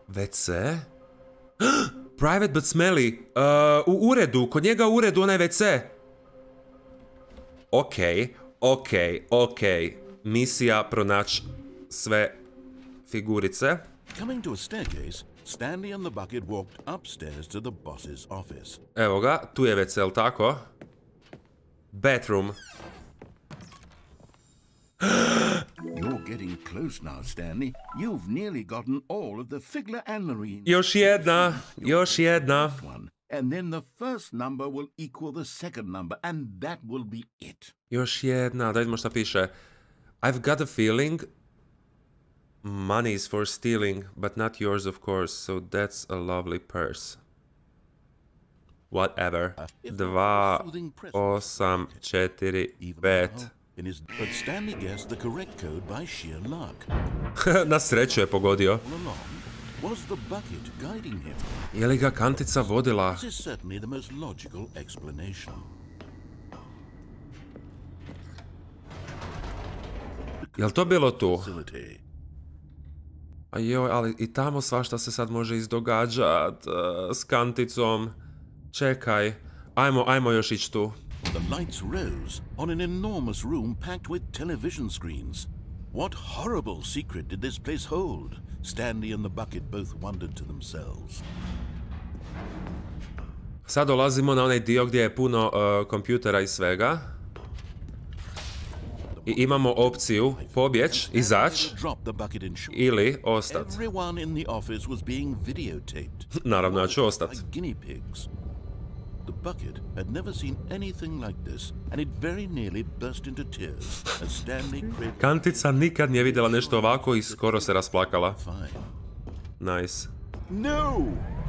WC? Private but smelly. U uredu, kod njega u uredu onaj WC. Ok. Misija pronaći sve figurice. Coming to a staircase, Stanley and the bucket walked upstairs to the boss's office. Evo ga, tu je već cel tako. Bathroom. You're getting close now, Stanley. You've nearly gotten all of the Figler and Marine. Još jedna. And then the first number will equal the second number, and that will be it. Još jedna, da vidimo šta piše. I've got a feeling money is for stealing, but not yours, of course, so that's a lovely purse. Whatever. 2, 8, 4, 5. in his... But Stanley guessed the correct code by sheer luck. Na sreću je pogodio. Was the bucket guiding him? Je li ga kantica vodila? This is certainly the most logical explanation. Jel to bilo tu? A joj, ali I tamo svašta se sad može izdogađat s kanticom. Čekaj, ajmo još ići tu. The lights rose on an enormous room packed with television screens. What horrible secret did this place hold? Stanley and the bucket both wondered to themselves. Sad dolazimo na onaj dio gdje je puno kompjutera I svega. I imamo opciju pobjeć, izać ili ostat. Naravno, ja ću ostat. The bucket had never seen anything like this, and it very nearly burst into tears as Stanley cried. Kantica nikad nije vidjela nešto ovako I skoro se rasplakala. Nice. No!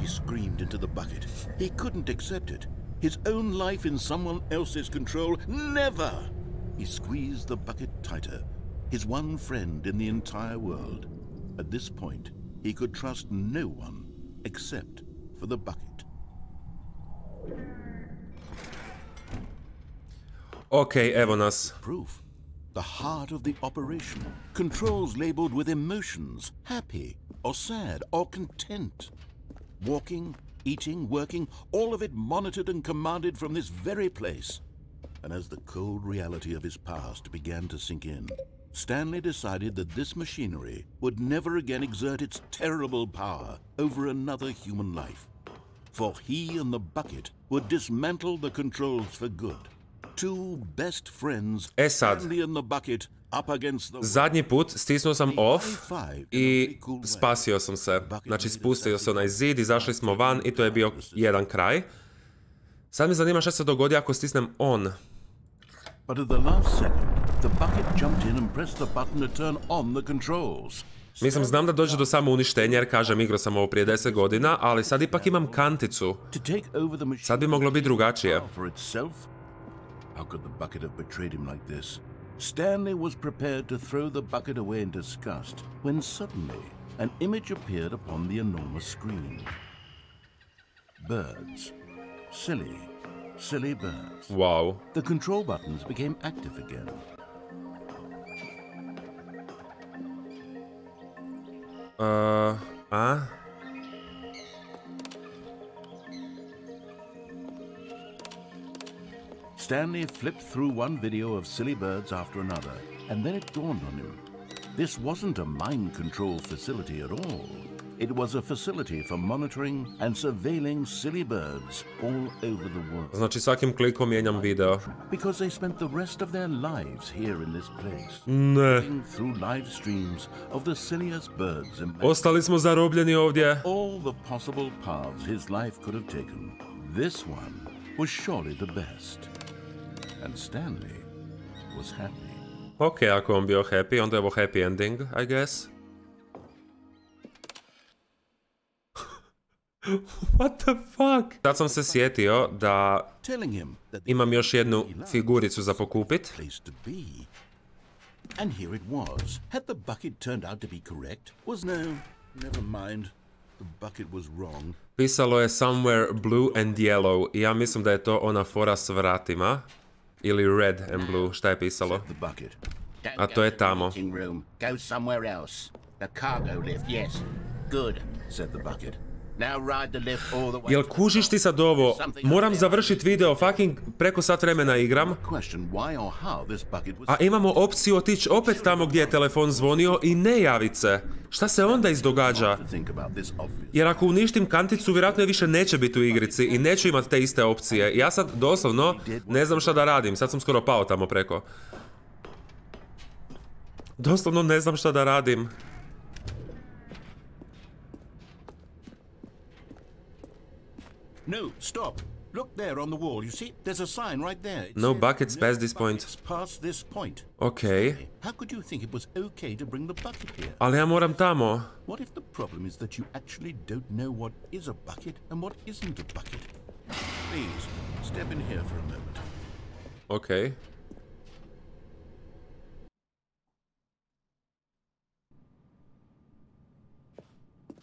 He screamed into the bucket. He couldn't accept it. His own life in someone else's control. Never! He squeezed the bucket tighter. His one friend in the entire world. At this point, he could trust no one except for the bucket. Okay, evo nas. Proof. The heart of the operation. Controls labeled with emotions, happy or sad or content. Walking, eating, working, all of it monitored and commanded from this very place. And as the cold reality of his past began to sink in, Stanley decided that this machinery would never again exert its terrible power over another human life. For he and the bucket would dismantle the controls for good. Two best friends, Stanley and the bucket, up against the world. Zadnji put stisnuo sam off I spasio sam se. Znači spustio se onaj zid, izašli smo van I to je bio jedan kraj. Sad me zanima šta se dogodi ako stisnem on. But at the last second, the bucket jumped in and pressed the button to turn on the controls. Mislim, znam da dođe do samouništenja jer kažem igrao sam ovo prije 10 godina, ali sad ipak imam kanticu. Sad bi moglo biti drugačije. How could the bucket have betrayed him like this? Stanley was prepared to throw the bucket away in disgust when suddenly an image appeared upon the enormous screen. Birds. Silly, silly birds. Wow. The control buttons became active again. Stanley flipped through one video of silly birds after another, and then it dawned on him. This wasn't a mind control facility at all. It was a facility for monitoring and surveilling silly birds all over the world. Znači svakim klikom mijenjam video. Because they spent the rest of their lives here in this place. Ne. Through live streams of the silliest birds and ostali smo zarobljeni ovdje. All the possible paths his life could have taken. This one was surely the best. And Stanley was happy. Okay, ako on bio happy, onda je ovo happy ending, I guess. What the fuck? Tad sam se sjetio da imam još jednu figuricu za pokupit. And here it was. Had the bucket turned out to be correct? Was no, never mind. The bucket was wrong. Pisalo je somewhere blue and yellow. I ja mislim da je to ona fora s vratima. Ili red and blue, šta je pisalo? A to je tamo. Go somewhere else. The cargo lift, yes. Good, said the bucket. Jel kužiš ti sad ovo? Moram završiti video, fucking preko sat vremena igram. A imamo opciju otići opet tamo gdje je telefon zvonio I ne javit se. Šta se onda izdogađa? Jer ako uništim kanticu, vjerojatno je više neće biti u igrici I neću imati te iste opcije. Ja sad doslovno ne znam šta da radim, sad sam skoro pao tamo preko. Doslovno ne znam šta da radim. No, stop. Look there on the wall. You see, there's a sign right there. No buckets past this point. Okay. How could you think it was okay to bring the bucket here? Ali ja moram tamo. What if the problem is that you actually don't know what is a bucket and what isn't a bucket? Please, step in here for a moment. Okay.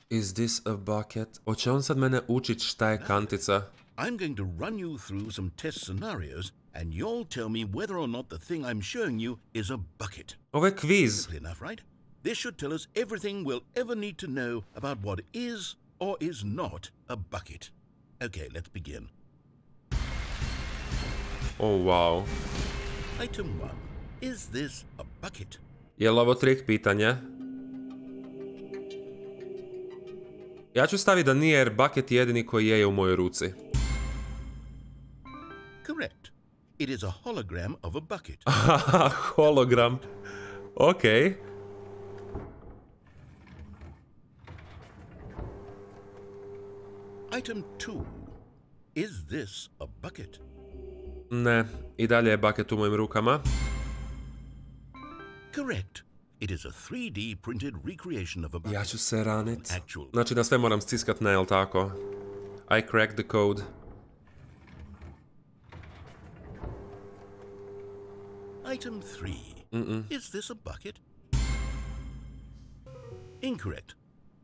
Is this a bucket? Hoće on sad mene učit šta je kantica? I'm going to run you through some test scenarios and you'll tell me whether or not the thing I'm showing you is a bucket. Okay, quiz. Simply enough, right? This should tell us everything we'll ever need to know about what is or is not a bucket. Okay, let's begin. Oh, wow. Item 1. Is this a bucket? Jel ovo trik pitanje? Ja ću staviti da nije jer bucket je jedini koji je u mojoj ruci. Correct. It is a hologram of a bucket. Hologram. Okay. Item 2. Is this a bucket? Ne, I dalje je bucket u mojim rukama. Correct. It is a 3D printed recreation of a bucket. Ja ću se ranit. Znači da sve moram stiskat na, jel tako? I cracked the code. Item 3. Is this a bucket? Incorrect.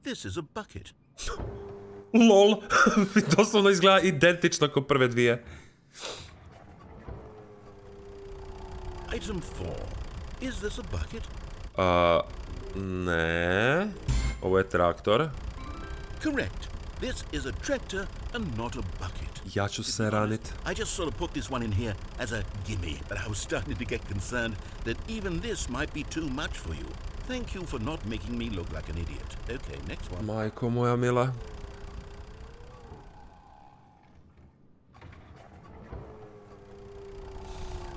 This is a bucket. LOL! Doslovno izgleda identično kao prve dvije. Item 4. Is this a bucket? Ne. Ovo je traktor. Correct. This is a tractor and not a bucket. Ja ću se ranit. I just sort of put this one in here as a gimme, but I was starting to get concerned that even this might be too much for you. Thank you for not making me look like an idiot. Okay, next one. Majko moja mila.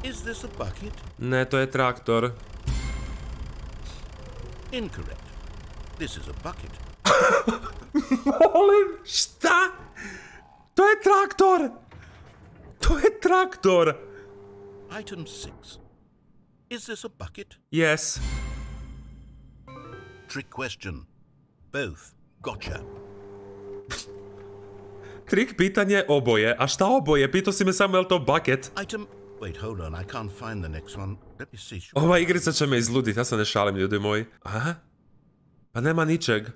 Is this a bucket? Ne, to je traktor. Incorrect. This is a bucket. Molim, šta? To je traktor! To je traktor! Item 6. Is this a bucket? Yes. Trick question. Both. Gotcha. Trik pitanje oboje. A šta oboje? Pitao si me samo je li to bucket? Item... Wait, hold on, I can't find the next one. Let me see. Ova igrica će me izludit, ja se ne šalim, ljudi moji. Aha? Pa nema ničeg.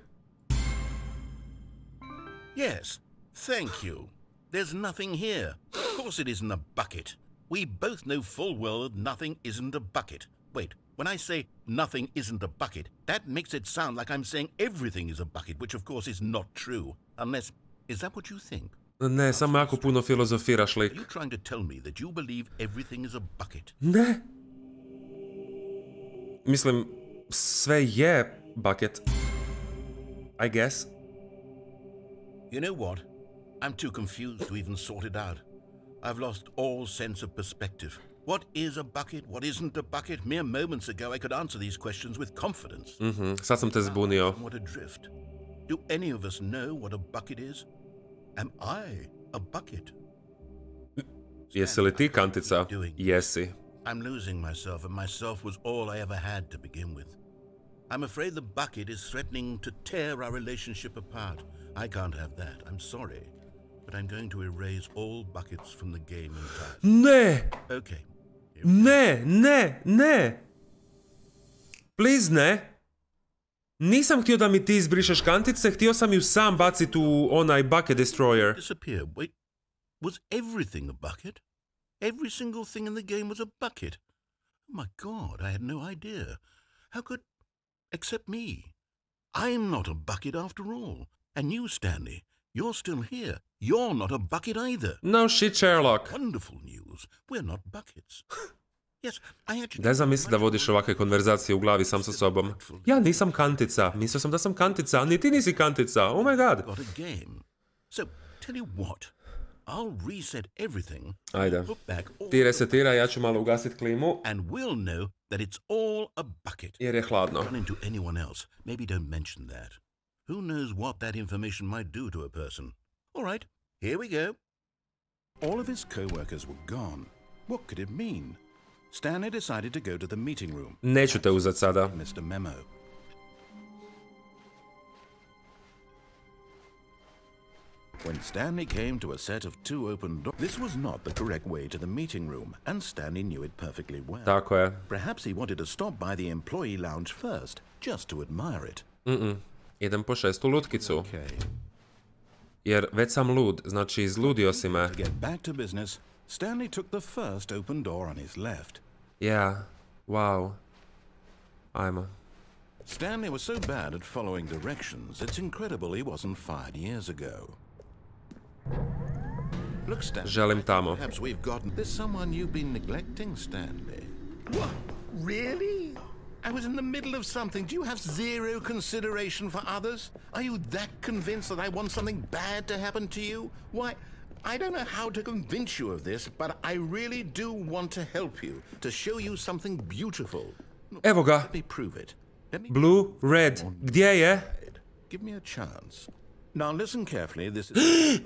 Yes, thank you. There's nothing here. Of course it isn't a bucket. We both know full well that nothing isn't a bucket. Wait, when I say nothing isn't a bucket, that makes it sound like I'm saying everything is a bucket, which of course is not true. Unless, is that what you think? Ne, samo jako puno filozofiraš, lik. Ne. Mislim, sve je bucket. I guess. You know what? I'm too confused to even sort it out. I've lost all sense of perspective. What is a bucket? What isn't a bucket? Mere moments ago I could answer these questions with confidence. Sad sam te zbunio. What a drift. Do any of us know what a bucket is? Am I a bucket? Jesi li ti kantica? Jesi. I'm losing myself, and myself was all I ever had to begin with. I'm afraid the bucket is threatening to tear our relationship apart. I can't have that. I'm sorry, but I'm going to erase all buckets from the game entirely. Ne. Okay. Ne, ne, ne. Please, ne. Nisam htio da mi ti izbrišeš kantice, htio sam ju sam baciti u onaj Bucket Destroyer. Disappear. Wait. Was everything a bucket? Every single thing in the game was a bucket. Oh my god, I had no idea. How could... Except me. I'm not a bucket after all. And you, Stanley, you're still here. You're not a bucket either. No shit, Sherlock. Wonderful news. We're not buckets. Daj zamisli da vodiš ovakve konverzacije u glavi sam sa sobom. Ja nisam kantica, mislio sam da sam kantica, ali ti nisi kantica, oh my god. Ajde, ti resetira, ja ću malo ugasit klimu. Jer je hladno. All of his co-workers were gone. What could it mean? Stanley decided to go to the meeting room. Neću te uzet sada. Mr. Memo. When Stanley came to a set of two open doors, this was not the correct way to the meeting room, and Stanley knew it perfectly well. Tako je. Perhaps he wanted to stop by the employee lounge first, just to admire it. idem po šestu lutkicu. Jer već sam lud, znači izludio si me. Yeah, wow. Ajmo. Stanley was so bad at following directions, it's incredible he wasn't 5 years ago. Look, Stanley, želim tamo. Perhaps we've gotten this someone you've been neglecting, Stanley. What? Really? I was in the middle of something. Do you have zero consideration for others? Are you that convinced that I want something bad to happen to you? Why, I don't know how to convince you of this, but I really do want to help you, to show you something beautiful. Evo ga. Let me prove it. Blue, red. Gdje je? Give me a chance. Now listen carefully. This is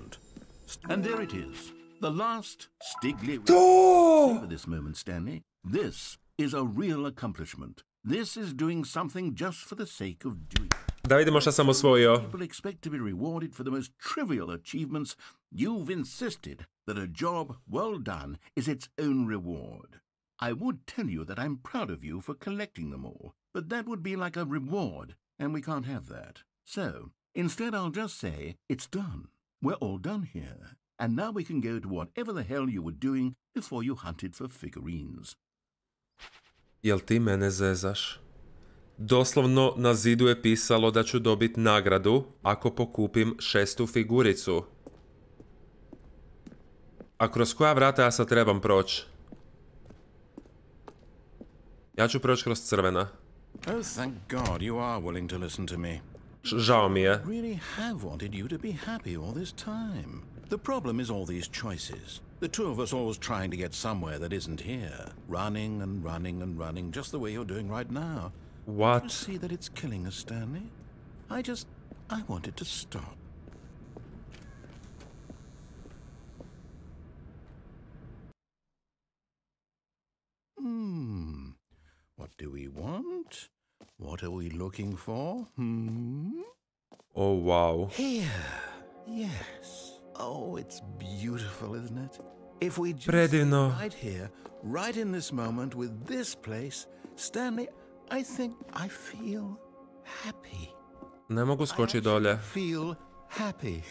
and there it is. The last Stigley. To! For this moment, Stanley. This is a real accomplishment. This is doing something just for the sake of doing. Da vidimo šta sam osvojio. People expect to be rewarded for the most trivial achievements. You've insisted that a job well done is its own reward. I would tell you that I'm proud of you for collecting them all, but that would be like a reward, and we can't have that. So, instead I'll just say, it's done. We're all done here. And now we can go to whatever the hell you were doing before you hunted for figurines. Jel ti mene zezaš? Doslovno na zidu je pisalo da ću dobit nagradu ako pokupim šestu figuricu. A kroz koja vrata ja sad trebam proći? Ja ću proći kroz crvena. Oh, thank God you are willing to listen to me. Žao mi je. Really have wanted you to be happy all this time. The problem is all these choices. The two of us always trying to get somewhere that isn't here. Running and running and running, just the way you're doing right now. What? You see that it's killing us, Stanley? I wanted to stop. What do we want? What are we looking for? Oh, wow. Here. Yes. Oh, it's beautiful, isn't it? If we just right here, right in this moment, with this place, Stanley, I think I feel happy. Ne mogu skočiti dolje. Feel happy.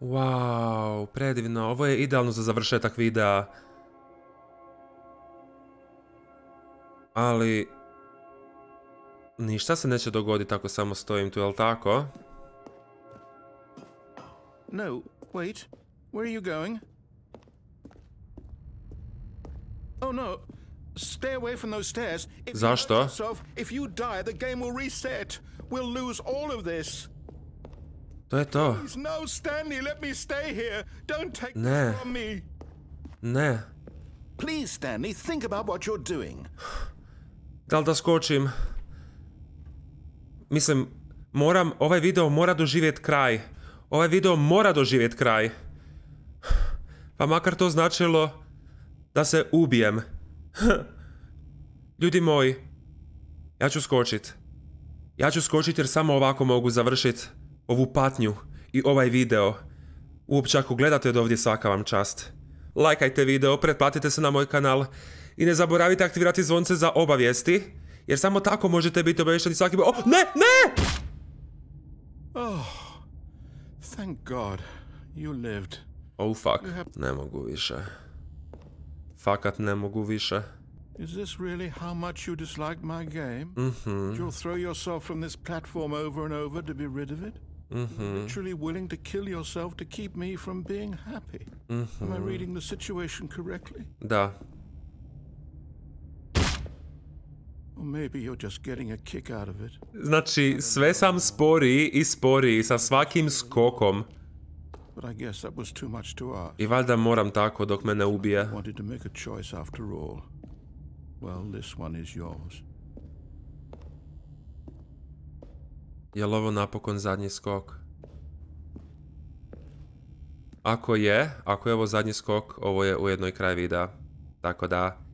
Wow, predivno. Ovo je idealno za završetak videa. Ali ništa se neće dogoditi ako samo stojim tu, jel tako? No. Wait, where are you going? Oh no, stay away from those stairs. Zašto? If you die, the game will reset. We'll lose all of this. To je to. No, Stanley, let me stay here. Don't take this from me. Ne. Please, Stanley, think about what you're doing. Da li da skočim? Mislim, ovaj video mora doživjeti kraj. Ovaj video mora doživjeti kraj. Pa makar to značilo da se ubijem. Ljudi moji, ja ću skočit. Ja ću skočit jer samo ovako mogu završiti ovu patnju i ovaj video. Uopće ako gledate od ovdje, svaka vam čast. Lajkajte video, pretplatite se na moj kanal i ne zaboravite aktivirati zvonce za obavijesti, jer samo tako možete biti obaviješteni svaki... O, ne, ne! Oh... Thank God, you lived. Oh fuck, ne mogu više. Fakat ne mogu više. Is this really how much you dislike my game? You'll throw yourself from this platform over and over to be rid of it? You're literally willing to kill yourself to keep me from being happy. Am I reading the situation correctly? Da. Znači, sve sam sporiji i sporiji sa svakim skokom. I valjda moram tako dok me ne ubije. Jel' ovo napokon zadnji skok? Ako je ovo zadnji skok, ovo je ujedno i kraj videa. Tako da...